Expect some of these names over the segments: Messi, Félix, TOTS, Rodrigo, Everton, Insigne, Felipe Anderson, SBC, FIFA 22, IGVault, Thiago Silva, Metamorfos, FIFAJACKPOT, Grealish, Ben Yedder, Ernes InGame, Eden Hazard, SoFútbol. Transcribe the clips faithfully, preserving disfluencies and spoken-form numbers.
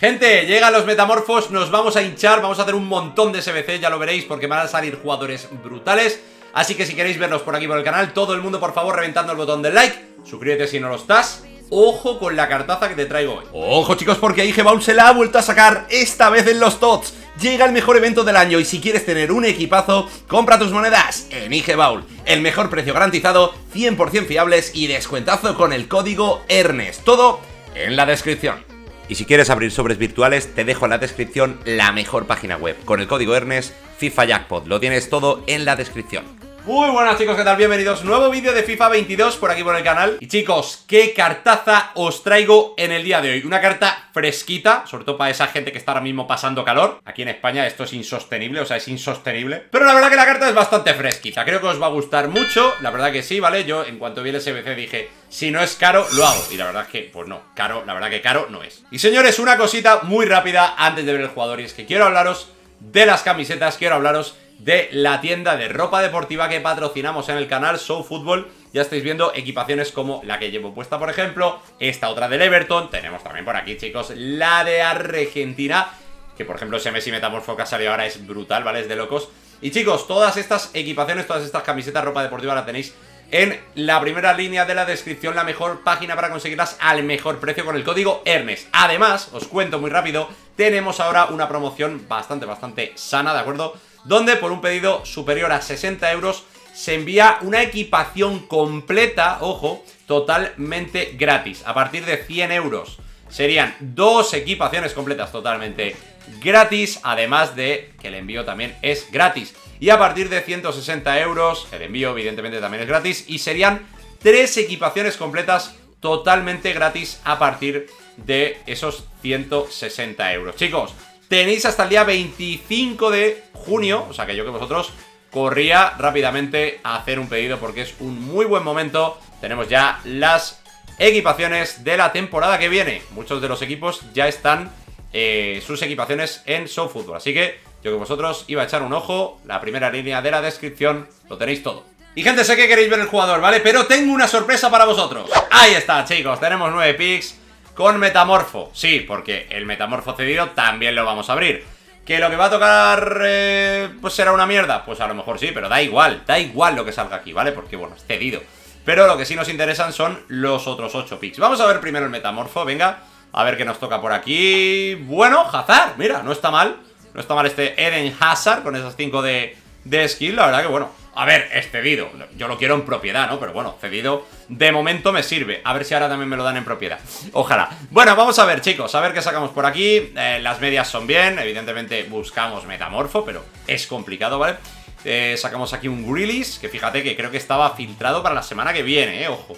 Gente, llegan los metamorfos, nos vamos a hinchar, vamos a hacer un montón de S B C, ya lo veréis, porque van a salir jugadores brutales. Así que si queréis verlos por aquí por el canal, todo el mundo por favor reventando el botón del like, suscríbete si no lo estás. Ojo con la cartaza que te traigo hoy. Ojo chicos, porque IGVault se la ha vuelto a sacar, esta vez en los TOTS. Llega el mejor evento del año y si quieres tener un equipazo, compra tus monedas en IGVault. El mejor precio garantizado, cien por cien fiables y descuentazo con el código ERNES. Todo en la descripción. Y si quieres abrir sobres virtuales, te dejo en la descripción la mejor página web. Con el código ERNES, FIFA Jackpot. Lo tienes todo en la descripción. Muy buenas chicos, ¿qué tal? Bienvenidos, nuevo vídeo de FIFA veintidós por aquí por el canal. Y chicos, qué cartaza os traigo en el día de hoy. Una carta fresquita, sobre todo para esa gente que está ahora mismo pasando calor. Aquí en España esto es insostenible, o sea, es insostenible. Pero la verdad que la carta es bastante fresquita, creo que os va a gustar mucho. La verdad que sí, ¿vale? Yo en cuanto vi el S B C dije, si no es caro, lo hago. Y la verdad es que, pues no, caro, la verdad que caro no es. Y señores, una cosita muy rápida antes de ver el jugador. Y es que quiero hablaros de las camisetas, quiero hablaros de la tienda de ropa deportiva que patrocinamos en el canal, SoFútbol. Ya estáis viendo equipaciones como la que llevo puesta, por ejemplo, esta otra del Everton. Tenemos también por aquí, chicos, la de Argentina, que por ejemplo ese Messi Metamorfos que ha salido ahora es brutal, ¿vale? Es de locos. Y chicos, todas estas equipaciones, todas estas camisetas, ropa deportiva la tenéis en la primera línea de la descripción, la mejor página para conseguirlas al mejor precio con el código ERNES. Además, os cuento muy rápido, tenemos ahora una promoción bastante, bastante sana, ¿de acuerdo? Donde por un pedido superior a sesenta euros se envía una equipación completa, ojo, totalmente gratis. A partir de cien euros serían dos equipaciones completas totalmente gratis, además de que el envío también es gratis. Y a partir de ciento sesenta euros, el envío evidentemente también es gratis, y serían tres equipaciones completas totalmente gratis a partir de esos ciento sesenta euros. Chicos, tenéis hasta el día veinticinco de junio, o sea que yo que vosotros corría rápidamente a hacer un pedido porque es un muy buen momento. Tenemos ya las equipaciones de la temporada que viene. Muchos de los equipos ya están eh, sus equipaciones en SoFútbol. Así que yo que vosotros iba a echar un ojo, la primera línea de la descripción, lo tenéis todo. Y gente, sé que queréis ver el jugador, ¿vale? Pero tengo una sorpresa para vosotros. Ahí está, chicos, tenemos nueve picks. Con Metamorfo, sí, porque el Metamorfo cedido también lo vamos a abrir. ¿Que lo que va a tocar eh, pues será una mierda? Pues a lo mejor sí, pero da igual, da igual lo que salga aquí, ¿vale? Porque bueno, es cedido. Pero lo que sí nos interesan son los otros ocho picks. Vamos a ver primero el Metamorfo, venga, a ver qué nos toca por aquí. Bueno, Hazard, mira, no está mal, no está mal este Eden Hazard con esas cinco de, de skill, la verdad que bueno. A ver, es cedido, yo lo quiero en propiedad, ¿no? Pero bueno, cedido de momento me sirve. A ver si ahora también me lo dan en propiedad, ojalá. Bueno, vamos a ver chicos, a ver qué sacamos por aquí. eh, Las medias son bien, evidentemente buscamos Metamorfo, pero es complicado, ¿vale? Eh, sacamos aquí un Grealish, que fíjate que creo que estaba filtrado para la semana que viene, ¿eh? Ojo.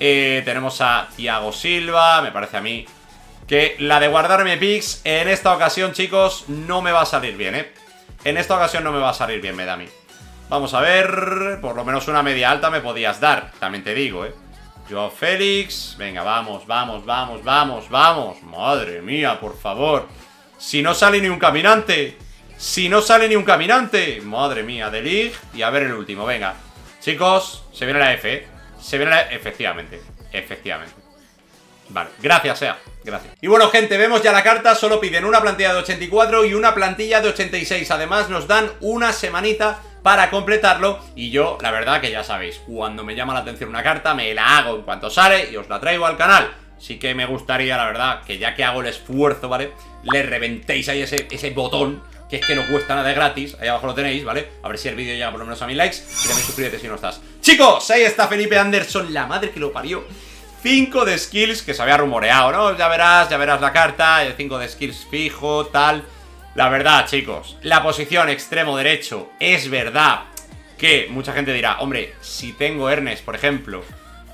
eh, Tenemos a Thiago Silva, me parece a mí que la de guardarme picks en esta ocasión, chicos, no me va a salir bien, ¿eh? En esta ocasión no me va a salir bien, me da a mí. Vamos a ver, por lo menos una media alta me podías dar, también te digo, ¿eh? Yo, Félix, venga, vamos, vamos, vamos, vamos, vamos. Madre mía, por favor. Si no sale ni un caminante, si no sale ni un caminante. Madre mía, de League, y a ver el último, venga. Chicos, se viene la F, ¿eh? Se viene la F, efectivamente, efectivamente. Vale, gracias, sea, gracias. Y bueno, gente, vemos ya la carta. Solo piden una plantilla de ochenta y cuatro y una plantilla de ochenta y seis. Además, nos dan una semanita para completarlo. Y yo, la verdad que ya sabéis, cuando me llama la atención una carta, me la hago en cuanto sale y os la traigo al canal. Sí que me gustaría, la verdad, que ya que hago el esfuerzo, ¿vale? Le reventéis ahí ese, ese botón, que es que no cuesta nada, de gratis. Ahí abajo lo tenéis, ¿vale? A ver si el vídeo llega por lo menos a mil likes. Y también suscríbete si no estás. Chicos, ahí está Felipe Anderson, la madre que lo parió. cinco de skills, que se había rumoreado, ¿no? Ya verás, ya verás la carta, el cinco de skills fijo, tal. La verdad, chicos, la posición extremo derecho, es verdad que mucha gente dirá, hombre, si tengo Ernest, por ejemplo,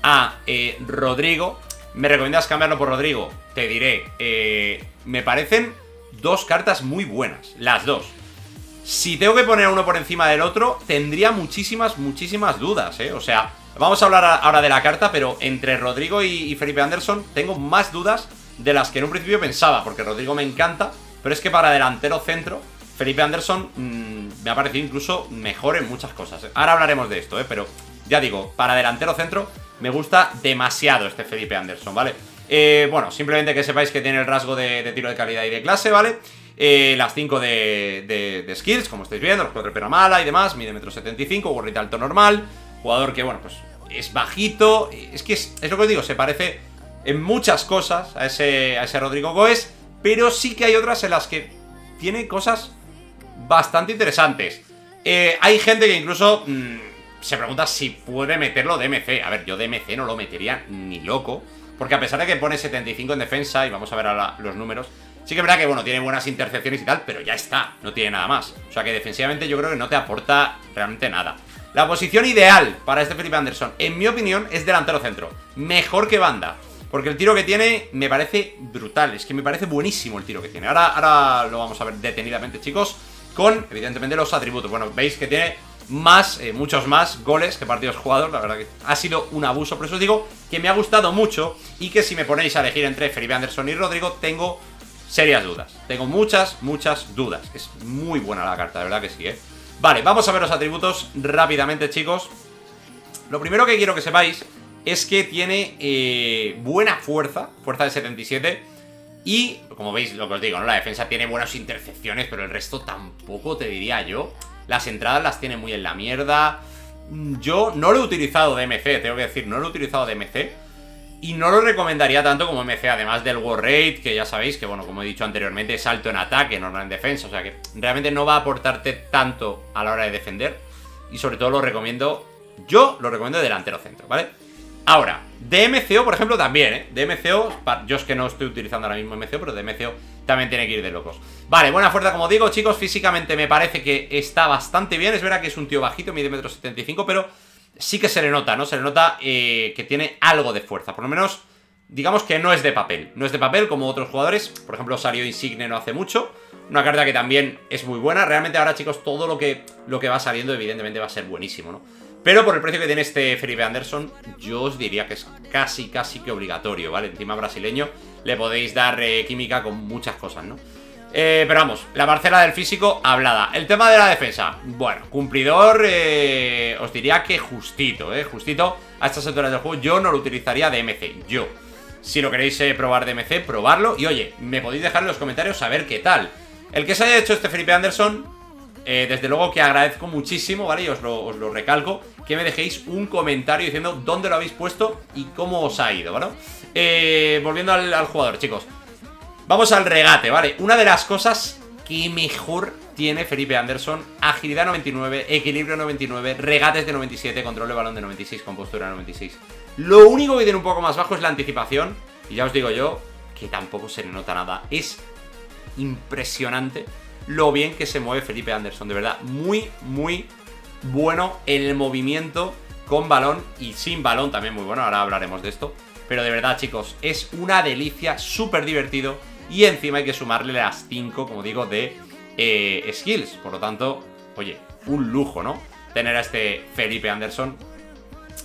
a eh, Rodrigo, ¿me recomiendas cambiarlo por Rodrigo? Te diré, eh, me parecen dos cartas muy buenas, las dos. Si tengo que poner uno por encima del otro, tendría muchísimas, muchísimas dudas, ¿eh? O sea, vamos a hablar ahora de la carta, pero entre Rodrigo y Felipe Anderson tengo más dudas de las que en un principio pensaba, porque Rodrigo me encanta, pero es que para delantero centro, Felipe Anderson mmm, me ha parecido incluso mejor en muchas cosas. Ahora hablaremos de esto, ¿eh? Pero ya digo, para delantero centro me gusta demasiado este Felipe Anderson, ¿vale? eh, bueno, simplemente que sepáis que tiene el rasgo de, de tiro de calidad y de clase, ¿vale? Eh, las cinco de, de, de skills, como estáis viendo, los cuatro de pera mala y demás. Mide uno setenta y cinco, gorrita alto normal. Jugador que, bueno, pues es bajito. Es que es, es lo que os digo, se parece en muchas cosas a ese, a ese Rodrigo Goes, pero sí que hay otras en las que tiene cosas bastante interesantes. eh, Hay gente que incluso mmm, se pregunta si puede meterlo de M C. A ver, yo de M C no lo metería ni loco, porque a pesar de que pone setenta y cinco en defensa, y vamos a ver ahora los números, sí que es verdad que, bueno, tiene buenas intercepciones y tal, pero ya está, no tiene nada más. O sea que defensivamente yo creo que no te aporta realmente nada. La posición ideal para este Felipe Anderson, en mi opinión, es delantero centro. Mejor que banda, porque el tiro que tiene me parece brutal. Es que me parece buenísimo el tiro que tiene. Ahora, ahora lo vamos a ver detenidamente, chicos, con, evidentemente, los atributos. Bueno, veis que tiene más, eh, muchos más goles que partidos jugados. La verdad que ha sido un abuso, por eso os digo que me ha gustado mucho. Y que si me ponéis a elegir entre Felipe Anderson y Rodrigo, tengo serias dudas. Tengo muchas, muchas dudas. Es muy buena la carta, de verdad que sí, ¿eh? Vale, vamos a ver los atributos rápidamente, chicos. Lo primero que quiero que sepáis es que tiene eh, buena fuerza, fuerza de setenta y siete. Y, como veis, lo que os digo, ¿no? La defensa tiene buenas intercepciones, pero el resto tampoco te diría yo. Las entradas las tiene muy en la mierda. Yo no lo he utilizado de M C, tengo que decir, no lo he utilizado de M C. Y no lo recomendaría tanto como M C, además del War Rate, que ya sabéis que, bueno, como he dicho anteriormente, es alto en ataque, no en defensa. O sea que realmente no va a aportarte tanto a la hora de defender. Y sobre todo lo recomiendo, yo lo recomiendo delantero centro, ¿vale? Ahora, de M C O, por ejemplo, también, ¿eh? De M C O, yo es que no estoy utilizando ahora mismo M C O, pero de M C O también tiene que ir de locos. Vale, buena fuerza, como digo, chicos, físicamente me parece que está bastante bien. Es verdad que es un tío bajito, mide uno setenta y cinco, pero sí que se le nota, ¿no? Se le nota eh, que tiene algo de fuerza, por lo menos digamos que no es de papel, no es de papel como otros jugadores. Por ejemplo, salió Insigne no hace mucho, una carta que también es muy buena. Realmente ahora, chicos, todo lo que, lo que va saliendo evidentemente va a ser buenísimo, ¿no? Pero por el precio que tiene este Felipe Anderson, yo os diría que es casi, casi que obligatorio, ¿vale? Encima brasileño, le podéis dar eh, química con muchas cosas, ¿no? Eh, pero vamos, la parcela del físico hablada. El tema de la defensa, bueno, cumplidor, eh, os diría que justito, eh, justito a estas alturas del juego. Yo no lo utilizaría de M C, yo. Si lo queréis eh, probar de M C, probarlo. Y oye, me podéis dejar en los comentarios a ver qué tal. El que se haya hecho este Felipe Anderson, eh, desde luego que agradezco muchísimo, ¿vale? Y os lo, os lo recalco, que me dejéis un comentario diciendo dónde lo habéis puesto y cómo os ha ido, ¿vale? Eh, volviendo al, al jugador, chicos. Vamos al regate, ¿vale? Una de las cosas que mejor tiene Felipe Anderson: agilidad noventa y nueve, equilibrio noventa y nueve, regates de noventa y siete, control de balón de noventa y seis, compostura noventa y seis. Lo único que tiene un poco más bajo es la anticipación, y ya os digo yo que tampoco se le nota nada. Es impresionante lo bien que se mueve Felipe Anderson, de verdad. Muy, muy bueno el movimiento con balón y sin balón también muy bueno, ahora hablaremos de esto. Pero de verdad, chicos, es una delicia, súper divertido. Y encima hay que sumarle las cinco, como digo, de eh, skills. Por lo tanto, oye, un lujo, ¿no? Tener a este Felipe Anderson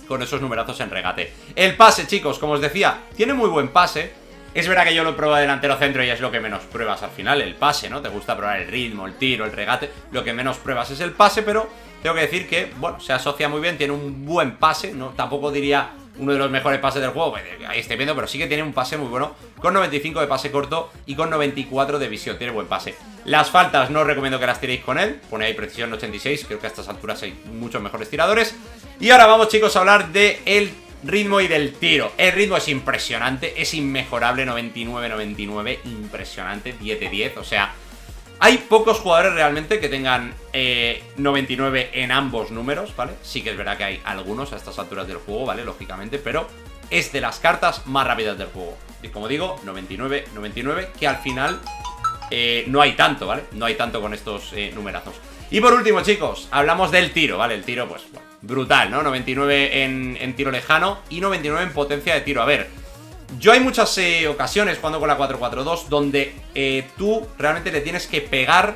con esos numerazos en regate. El pase, chicos, como os decía, tiene muy buen pase. Es verdad que yo lo pruebo delantero centro y es lo que menos pruebas al final, el pase, ¿no? Te gusta probar el ritmo, el tiro, el regate. Lo que menos pruebas es el pase, pero tengo que decir que, bueno, se asocia muy bien. Tiene un buen pase, ¿no? Tampoco diría uno de los mejores pases del juego, ahí estáis viendo, pero sí que tiene un pase muy bueno, con noventa y cinco de pase corto y con noventa y cuatro de visión, tiene buen pase. Las faltas no os recomiendo que las tiréis con él, pone ahí precisión ochenta y seis, creo que a estas alturas hay muchos mejores tiradores. Y ahora vamos, chicos, a hablar del ritmo y del tiro. El ritmo es impresionante, es inmejorable, noventa y nueve noventa y nueve, impresionante, diez de diez, o sea, hay pocos jugadores realmente que tengan eh, noventa y nueve en ambos números, ¿vale? Sí que es verdad que hay algunos a estas alturas del juego, ¿vale? Lógicamente, pero es de las cartas más rápidas del juego. Y como digo, noventa y nueve noventa y nueve, que al final eh, no hay tanto, ¿vale? No hay tanto con estos eh, numerazos. Y por último, chicos, hablamos del tiro, ¿vale? El tiro, pues, bueno, brutal, ¿no? noventa y nueve en, en tiro lejano y noventa y nueve en potencia de tiro. A ver, yo hay muchas eh, ocasiones jugando con la cuatro cuatro dos donde eh, tú realmente le tienes que pegar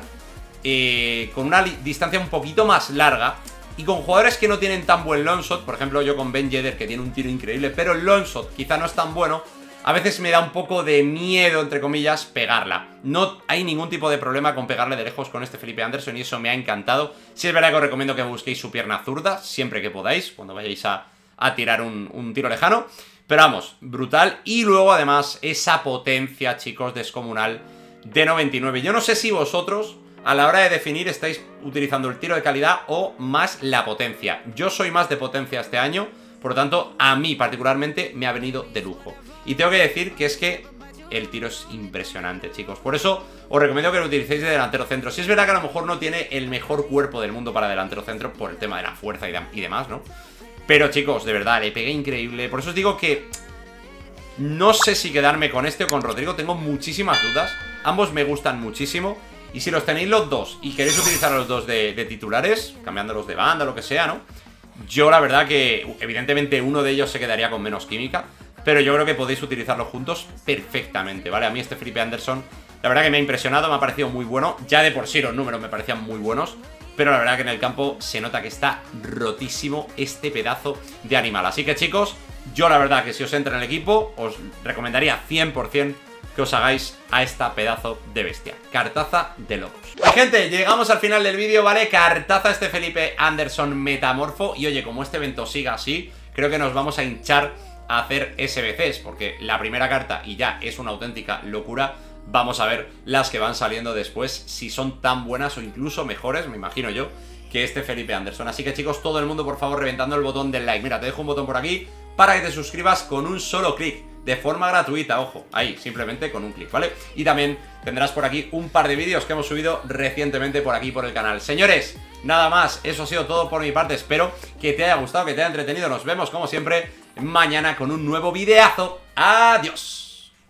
eh, con una distancia un poquito más larga y con jugadores que no tienen tan buen longshot. Por ejemplo, yo con Ben Yedder, que tiene un tiro increíble, pero el longshot quizá no es tan bueno, a veces me da un poco de miedo, entre comillas, pegarla. No hay ningún tipo de problema con pegarle de lejos con este Felipe Anderson y eso me ha encantado. Sí es verdad que os recomiendo que busquéis su pierna zurda siempre que podáis, cuando vayáis a, a tirar un, un tiro lejano. Pero vamos, brutal. Y luego además esa potencia, chicos, descomunal de noventa y nueve. Yo no sé si vosotros a la hora de definir estáis utilizando el tiro de calidad o más la potencia. Yo soy más de potencia este año, por lo tanto a mí particularmente me ha venido de lujo. Y tengo que decir que es que el tiro es impresionante, chicos. Por eso os recomiendo que lo utilicéis de delantero centro. Si es verdad que a lo mejor no tiene el mejor cuerpo del mundo para delantero centro por el tema de la fuerza y demás, ¿no? Pero chicos, de verdad, le pegué increíble. Por eso os digo que no sé si quedarme con este o con Rodrigo. Tengo muchísimas dudas. Ambos me gustan muchísimo. Y si los tenéis los dos y queréis utilizar a los dos de, de titulares, cambiándolos de banda, lo que sea, ¿no? Yo la verdad que evidentemente uno de ellos se quedaría con menos química, pero yo creo que podéis utilizarlos juntos perfectamente, ¿vale? A mí este Felipe Anderson, la verdad que me ha impresionado, me ha parecido muy bueno. Ya de por sí los números me parecían muy buenos, pero la verdad que en el campo se nota que está rotísimo este pedazo de animal. Así que chicos, yo la verdad que si os entra en el equipo, os recomendaría cien por cien que os hagáis a esta pedazo de bestia. Cartaza de lobos. Gente, llegamos al final del vídeo, ¿vale? Cartaza este Felipe Anderson metamorfo. Y oye, como este evento siga así, creo que nos vamos a hinchar a hacer S B Cs, porque la primera carta y ya es una auténtica locura. Vamos a ver las que van saliendo después, si son tan buenas o incluso mejores, me imagino yo, que este Felipe Anderson. Así que chicos, todo el mundo por favor reventando el botón del like. Mira, te dejo un botón por aquí para que te suscribas con un solo clic, de forma gratuita, ojo, ahí, simplemente con un clic, ¿vale? Y también tendrás por aquí un par de vídeos que hemos subido recientemente por aquí por el canal. Señores, nada más, eso ha sido todo por mi parte. Espero que te haya gustado, que te haya entretenido. Nos vemos como siempre mañana con un nuevo videazo. Adiós.